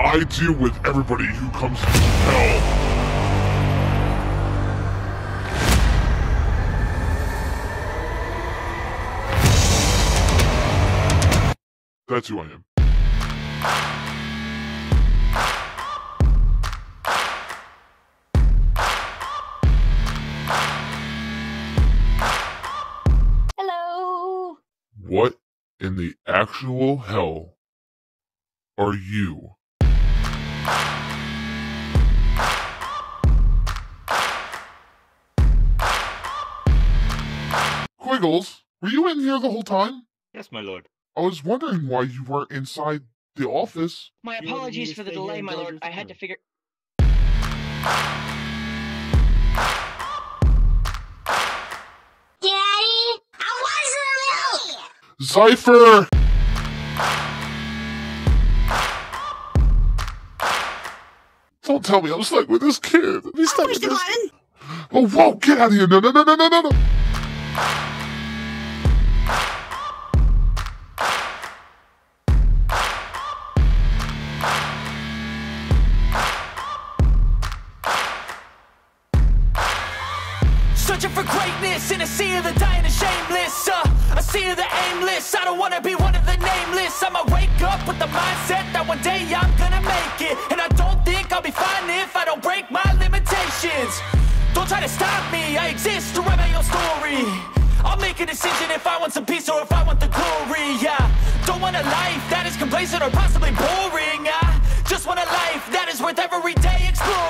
I deal with everybody who comes to hell. That's who I am. Hello. What in the actual hell are you? Quiggles, were you in here the whole time? Yes, my lord. I was wondering why you weren't inside the office. My apologies for the delay, my lord. I had to figure... Daddy, I wasn't real! Zypher! Don't tell me I'm stuck with this kid. He's stuck with this kid. Oh, whoa, get out of here. No, no, no, no, no, no. Searching for greatness in a sea of the dying and shameless, a sea of the aimless. I don't wanna be one of the nameless. I'ma wake up with the mindset that one day I'm gonna make it, and I don't think I'll be fine if I don't break my limitations. Don't try to stop me, I exist to write my own story. I'll make a decision if I want some peace or if I want the glory. Yeah, don't want a life that is complacent or possibly boring. I just want a life that is worth every day exploring.